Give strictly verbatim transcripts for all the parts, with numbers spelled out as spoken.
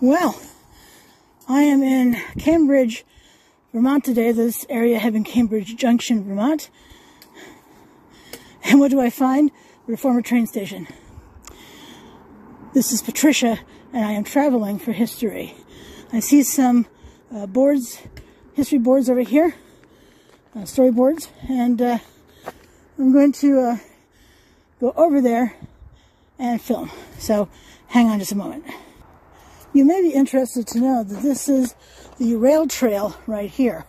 Well, I am in Cambridge, Vermont today. This area having Cambridge Junction, Vermont. And what do I find? The former train station. This is Patricia, and I am traveling for history. I see some uh, boards, history boards over here, uh, storyboards, and uh, I'm going to uh, go over there and film. So hang on just a moment. You may be interested to know that this is the rail trail right here.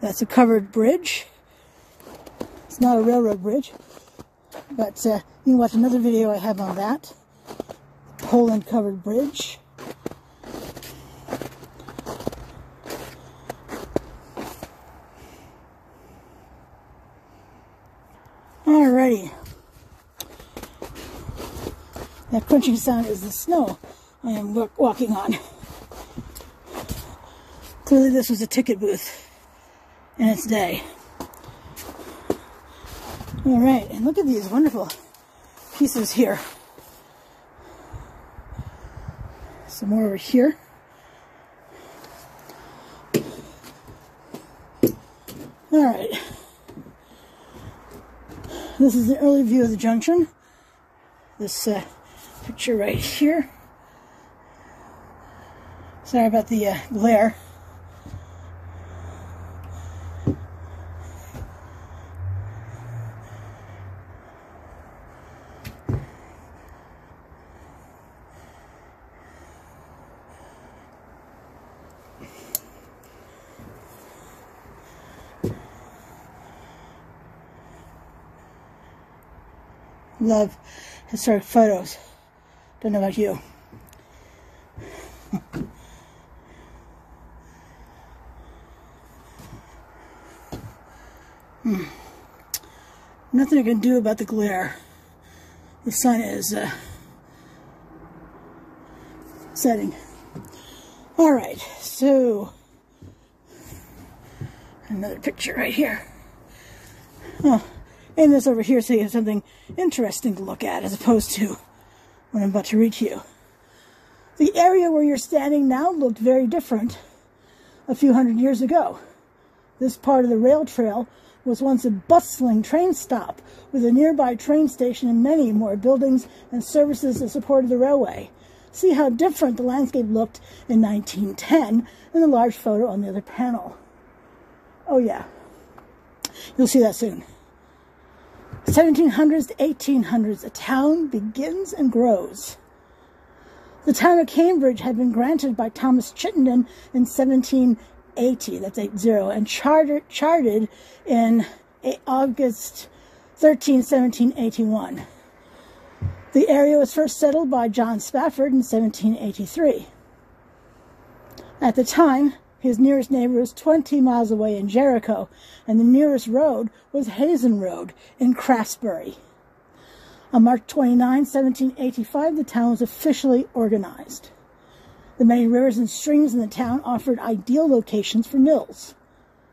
That's a covered bridge. It's not a railroad bridge, but uh, you can watch another video I have on that. Poland covered bridge. Alrighty. That crunching sound is the snow I am walking on. Clearly this was a ticket booth in its day. All right, and look at these wonderful pieces here. Some more over here. All right. This is an early view of the junction. This uh, picture right here. Sorry about the uh, glare. Love historic photos. Don't know about you. hmm. Nothing I can do about the glare. The sun is uh, setting. All right, so another picture right here. Oh. And this over here so you have something interesting to look at as opposed to what I'm about to read to you. The area where you're standing now looked very different a few hundred years ago. This part of the rail trail was once a bustling train stop with a nearby train station and many more buildings and services that supported the railway. See how different the landscape looked in nineteen ten in the large photo on the other panel. Oh yeah, you'll see that soon. seventeen hundreds to eighteen hundreds, a town begins and grows. The town of Cambridge had been granted by Thomas Chittenden in seventeen eighty, that's eighty, and charter, charted in August thirteenth, seventeen eighty-one. The area was first settled by John Spafford in seventeen eighty-three. At the time, his nearest neighbor was twenty miles away in Jericho, and the nearest road was Hazen Road in Craftsbury. On March twenty-ninth, seventeen eighty-five, the town was officially organized. The many rivers and streams in the town offered ideal locations for mills.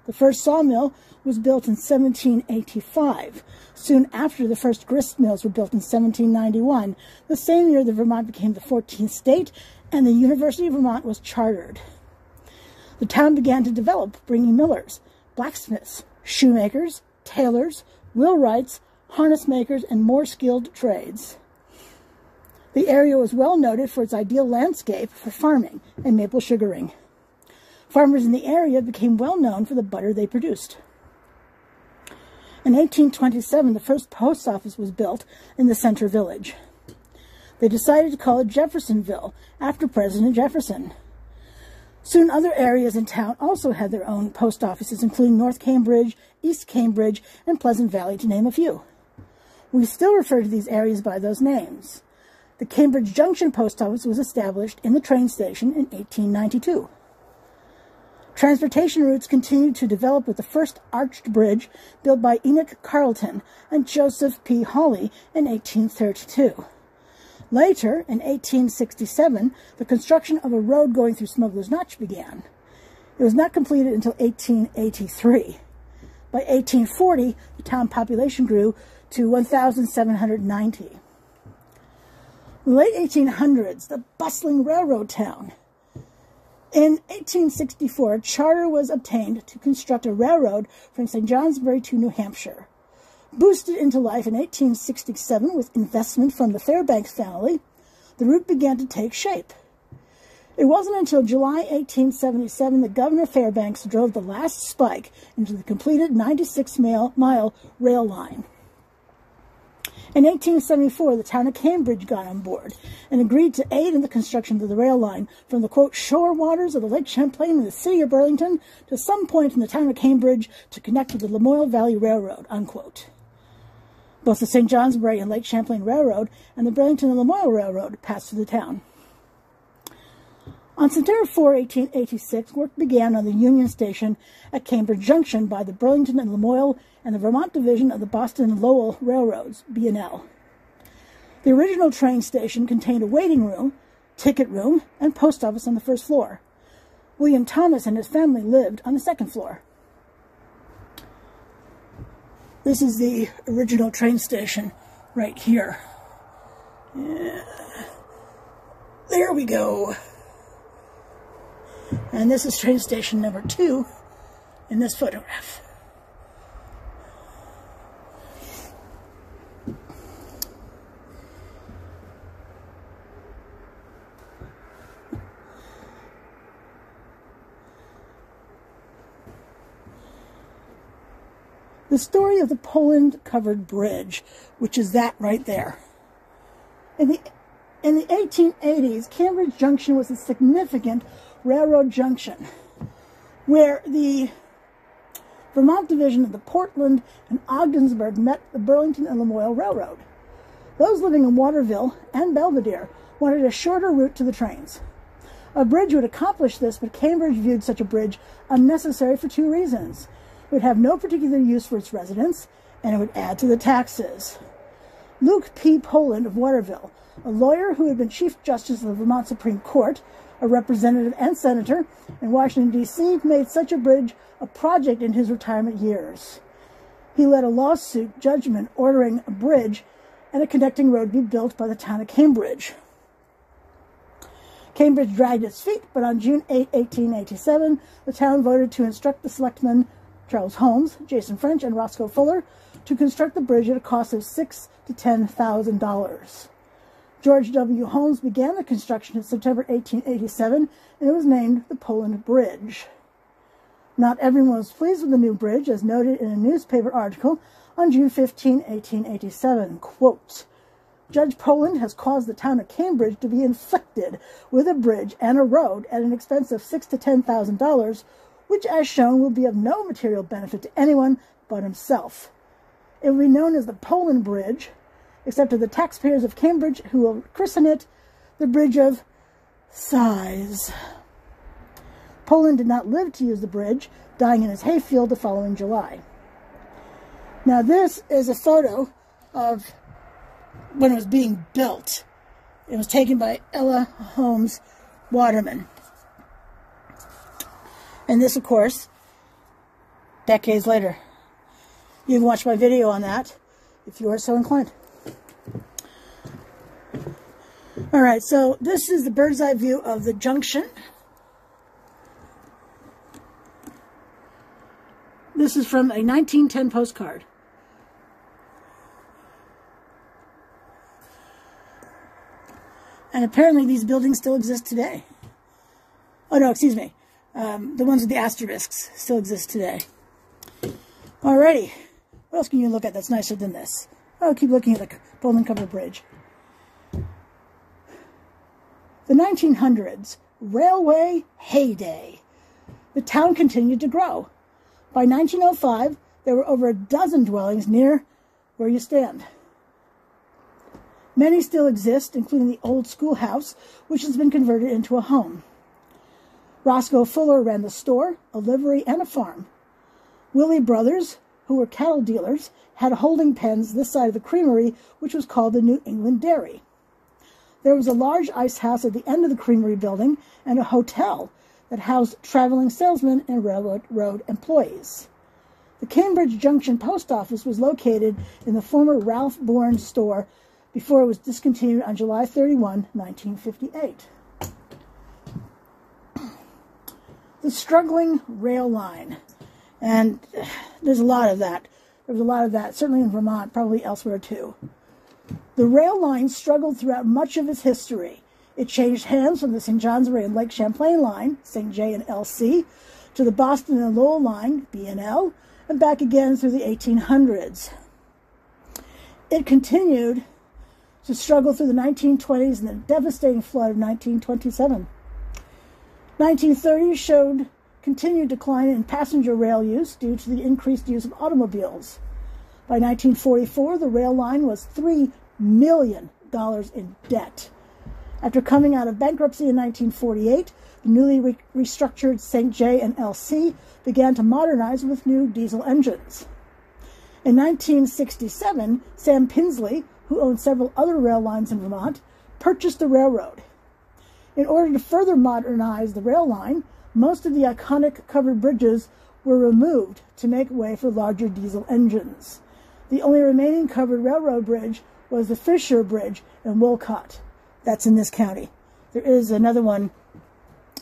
The first sawmill was built in seventeen eighty-five. Soon after, the first grist mills were built in seventeen ninety-one, the same year that Vermont became the fourteenth state and the University of Vermont was chartered. The town began to develop, bringing millers, blacksmiths, shoemakers, tailors, wheelwrights, harness makers, and more skilled trades. The area was well noted for its ideal landscape for farming and maple sugaring. Farmers in the area became well known for the butter they produced. In eighteen twenty-seven, the first post office was built in the center village. They decided to call it Jeffersonville after President Jefferson. Soon other areas in town also had their own post offices, including North Cambridge, East Cambridge, and Pleasant Valley, to name a few. We still refer to these areas by those names. The Cambridge Junction Post Office was established in the train station in eighteen ninety-two. Transportation routes continued to develop with the first arched bridge built by Enoch Carleton and Joseph P. Hawley in eighteen thirty-two. Later, in eighteen sixty-seven, the construction of a road going through Smuggler's Notch began. It was not completed until eighteen eighty-three. By eighteen forty, the town population grew to one thousand seven hundred ninety. The late eighteen hundreds, the bustling railroad town. In eighteen sixty-four, a charter was obtained to construct a railroad from Saint Johnsbury to New Hampshire. Boosted into life in eighteen sixty-seven with investment from the Fairbanks family, the route began to take shape. It wasn't until July eighteen seventy-seven that Governor Fairbanks drove the last spike into the completed ninety-six mile rail line. In eighteen seventy-four, the town of Cambridge got on board and agreed to aid in the construction of the rail line from the, quote, shore waters of the Lake Champlain and the city of Burlington to some point in the town of Cambridge to connect with the Lamoille Valley Railroad, unquote. Both the Saint Johnsbury and Lake Champlain Railroad and the Burlington and Lamoille Railroad passed through the town. On September fourth, eighteen eighty-six, work began on the Union Station at Cambridge Junction by the Burlington and Lamoille and the Vermont Division of the Boston and Lowell Railroads, B and L. The original train station contained a waiting room, ticket room, and post office on the first floor. William Thomas and his family lived on the second floor. This is the original train station right here. Yeah. There we go. And this is train station number two in this photograph. The story of the Poland-covered bridge, which is that right there. In the, in the eighteen eighties, Cambridge Junction was a significant railroad junction where the Vermont Division of the Portland and Ogdensburg met the Burlington and Lamoille Railroad. Those living in Waterville and Belvedere wanted a shorter route to the trains. A bridge would accomplish this, but Cambridge viewed such a bridge unnecessary for two reasons. It would have no particular use for its residents, and it would add to the taxes. Luke P. Poland of Waterville, a lawyer who had been Chief Justice of the Vermont Supreme Court, a representative and senator in Washington, D C, made such a bridge a project in his retirement years. He led a lawsuit judgment ordering a bridge and a connecting road be built by the town of Cambridge. Cambridge dragged its feet, but on June eighth, eighteen eighty-seven, the town voted to instruct the selectmen Charles Holmes, Jason French, and Roscoe Fuller to construct the bridge at a cost of six to ten thousand dollars. George W. Holmes began the construction in September eighteen eighty-seven, and it was named the Poland Bridge. Not everyone was pleased with the new bridge, as noted in a newspaper article on June fifteenth, eighteen eighty-seven. Quote, Judge Poland has caused the town of Cambridge to be inflicted with a bridge and a road at an expense of six to ten thousand dollars, which, as shown, will be of no material benefit to anyone but himself. It will be known as the Poland Bridge, except to the taxpayers of Cambridge, who will christen it the Bridge of Sighs. Poland did not live to use the bridge, dying in his hayfield the following July. Now this is a photo of when it was being built. It was taken by Ella Holmes Waterman. And this, of course, decades later. You can watch my video on that if you are so inclined. All right, so this is the bird's eye view of the junction. This is from a nineteen ten postcard. And apparently these buildings still exist today. Oh, no, excuse me. Um, the ones with the asterisks still exist today. Alrighty. What else can you look at that's nicer than this? Oh, keep looking at the Poland-covered bridge. The nineteen hundreds, railway heyday. The town continued to grow. By nineteen oh five, there were over a dozen dwellings near where you stand. Many still exist, including the old schoolhouse, which has been converted into a home. Roscoe Fuller ran the store, a livery, and a farm. Willie Brothers, who were cattle dealers, had holding pens this side of the creamery, which was called the New England Dairy. There was a large ice house at the end of the creamery building and a hotel that housed traveling salesmen and railroad road employees. The Cambridge Junction post office was located in the former Ralph Bourne store before it was discontinued on July thirty-first, nineteen fifty-eight. The struggling rail line, and there's a lot of that. There was a lot of that, certainly in Vermont, probably elsewhere too. The rail line struggled throughout much of its history. It changed hands from the Saint Johnsbury and Lake Champlain line, Saint J and L C, to the Boston and Lowell line, B and L, and back again through the eighteen hundreds. It continued to struggle through the nineteen twenties and the devastating flood of nineteen twenty-seven. nineteen thirties showed continued decline in passenger rail use due to the increased use of automobiles. By nineteen forty-four, the rail line was three million dollars in debt. After coming out of bankruptcy in nineteen forty-eight, the newly re restructured Saint J and L C began to modernize with new diesel engines. In nineteen sixty-seven, Sam Pinsley, who owned several other rail lines in Vermont, purchased the railroad. In order to further modernize the rail line, most of the iconic covered bridges were removed to make way for larger diesel engines. The only remaining covered railroad bridge was the Fisher Bridge in Wolcott. That's in this county. There is another one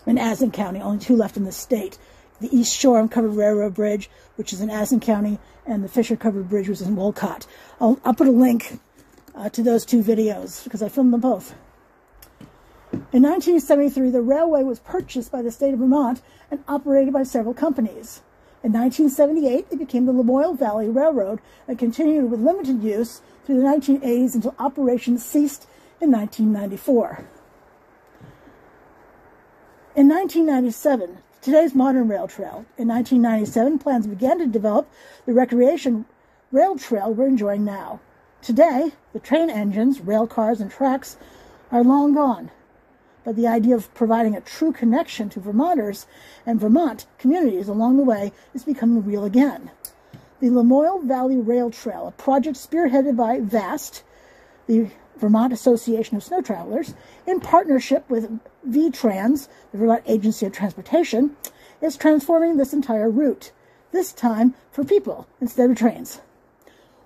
in Asen County, only two left in the state. The East Shoreham Covered Railroad Bridge, which is in Asen County, and the Fisher Covered Bridge, which is in Wolcott. I'll, I'll put a link uh, to those two videos, because I filmed them both. In nineteen seventy-three, the railway was purchased by the state of Vermont and operated by several companies. In nineteen seventy-eight, it became the Lamoille Valley Railroad and continued with limited use through the nineteen eighties until operations ceased in nineteen ninety-four. In nineteen ninety-seven, today's modern rail trail, in nineteen ninety-seven, plans began to develop the recreation rail trail we're enjoying now. Today, the train engines, rail cars, and tracks are long gone, but the idea of providing a true connection to Vermonters and Vermont communities along the way is becoming real again. The Lamoille Valley Rail Trail, a project spearheaded by VAST, the Vermont Association of Snow Travelers, in partnership with V-Trans, the Vermont Agency of Transportation, is transforming this entire route, this time for people instead of trains.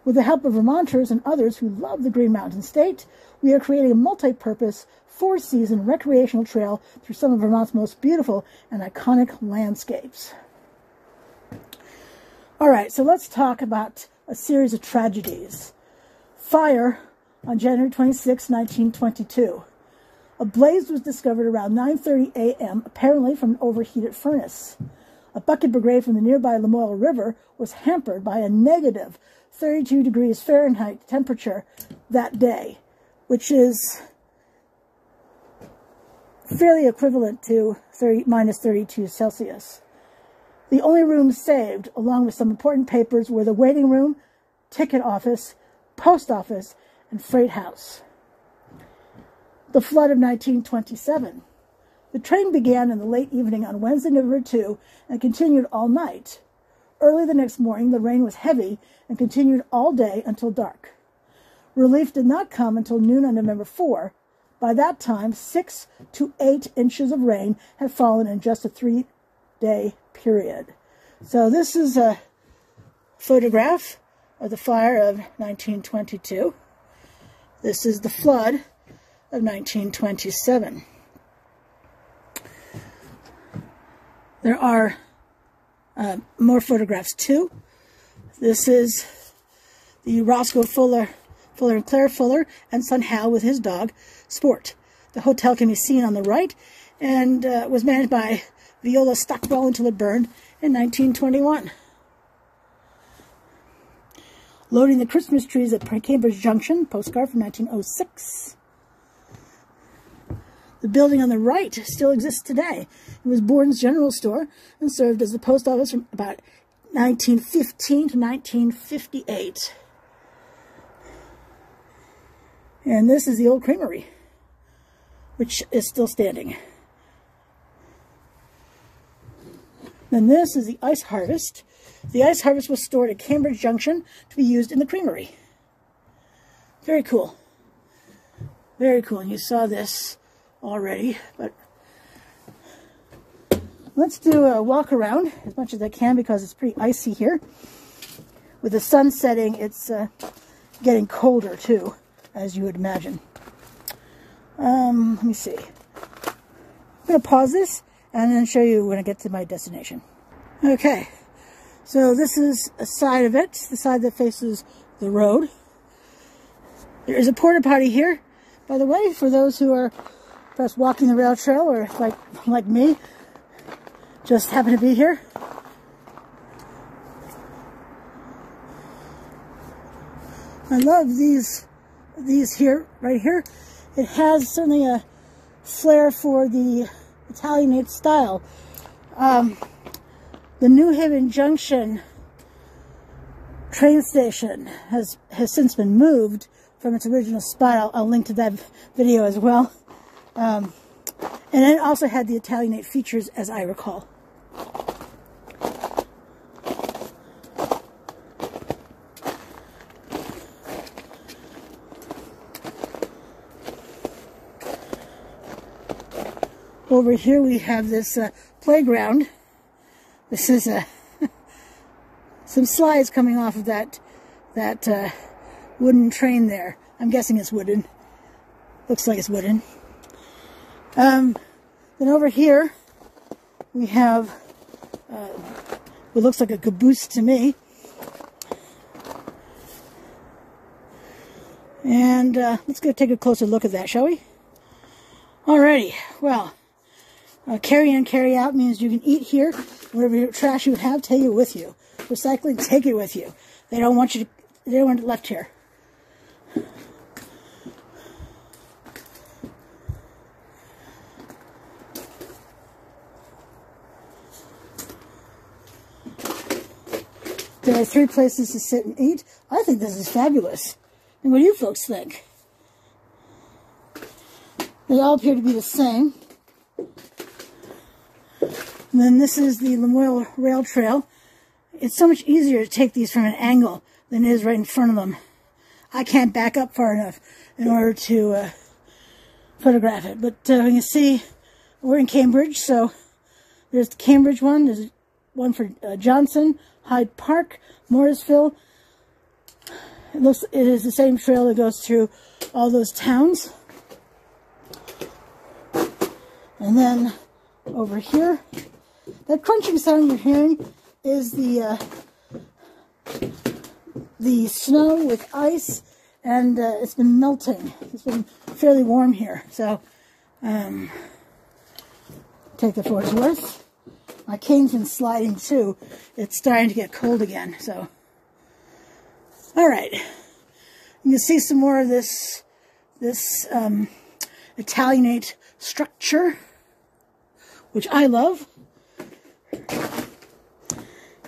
With the help of Vermonters and others who love the Green Mountain State, we are creating a multi-purpose, four-season recreational trail through some of Vermont's most beautiful and iconic landscapes. All right, so let's talk about a series of tragedies. Fire on January twenty-sixth, nineteen twenty-two. A blaze was discovered around nine thirty a m, apparently from an overheated furnace. A bucket brigade from the nearby Lamoille River was hampered by a negative thirty-two degrees Fahrenheit temperature that day, which is fairly equivalent to minus thirty-two Celsius. The only rooms saved, along with some important papers, were the waiting room, ticket office, post office, and freight house. The flood of nineteen twenty-seven. The train began in the late evening on Wednesday, November second, and continued all night. Early the next morning, the rain was heavy and continued all day until dark. Relief did not come until noon on November fourth. By that time, six to eight inches of rain had fallen in just a three-day period. So this is a photograph of the fire of nineteen twenty-two. This is the flood of nineteen twenty-seven. There are uh, more photographs too. This is the Roscoe Fuller, Fuller and Claire Fuller, and son Hal with his dog, Sport. The hotel can be seen on the right, and uh, was managed by Viola Stockwell until it burned in nineteen twenty-one. Loading the Christmas trees at Cambridge Junction, postcard from nineteen oh six. The building on the right still exists today. It was Bourne's General Store and served as the post office from about nineteen fifteen to nineteen fifty-eight. And this is the old creamery, which is still standing. Then this is the ice harvest. The ice harvest was stored at Cambridge Junction to be used in the creamery. Very cool. Very cool. And you saw this already, but let's do a walk around as much as I can because it's pretty icy here. With the sun setting, it's uh, getting colder too. as you would imagine. Um, let me see. I'm going to pause this and then show you when I get to my destination. Okay, so this is a side of it, the side that faces the road. There is a porta potty here, by the way, for those who are perhaps walking the rail trail or like like me, just happen to be here. I love these these here, right here. It has certainly a flair for the Italianate style. Um, the New Haven Junction train station has, has since been moved from its original spot. I'll, I'll link to that video as well. Um, and it also had the Italianate features, as I recall. Over here we have this uh, playground. This is uh, some slides coming off of that that uh, wooden train there. I'm guessing it's wooden. Looks like it's wooden. Um, then over here we have uh, what looks like a caboose to me. And uh, let's go take a closer look at that, shall we? Alrighty, well. Uh, carry in, carry out means you can eat here. Whatever trash you have, take it with you. Recycling, take it with you. They don't want you to, they don't want it left here. There are three places to sit and eat. I think this is fabulous. And what do you folks think? They all appear to be the same. And then this is the Lamoille Rail Trail. It's so much easier to take these from an angle than it is right in front of them. I can't back up far enough in order to uh, photograph it. But uh, you can see we're in Cambridge, so there's the Cambridge one. There's one for uh, Johnson, Hyde Park, Morrisville. It looks it is the same trail that goes through all those towns. And then over here, that crunching sound you're hearing is the uh, the snow with ice, and uh, it's been melting. It's been fairly warm here, so um, take it for its worth. My cane's been sliding too. It's starting to get cold again. So, all right, you can see some more of this this um, Italianate structure, which I love.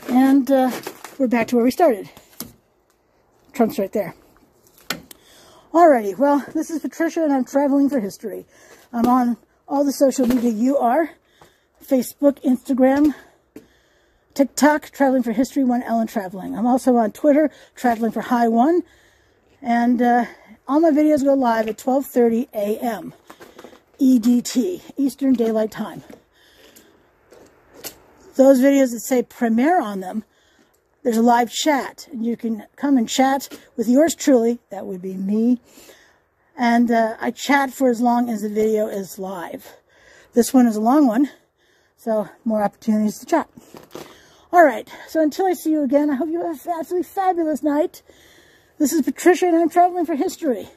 And uh, we're back to where we started. Trunk's right there. Alrighty, well, this is Patricia, and I'm traveling for history. I'm on all the social media you are. Facebook, Instagram, TikTok, Traveling for History, one Ellen Traveling. I'm also on Twitter, Traveling for High One. And uh, all my videos go live at twelve thirty a m E D T, Eastern Daylight Time. Those videos that say premiere on them, there's a live chat. And you can come and chat with yours truly. That would be me. And uh, I chat for as long as the video is live. This one is a long one, so more opportunities to chat. All right, so until I see you again, I hope you have an absolutely fabulous night. This is Patricia, and I'm traveling for history.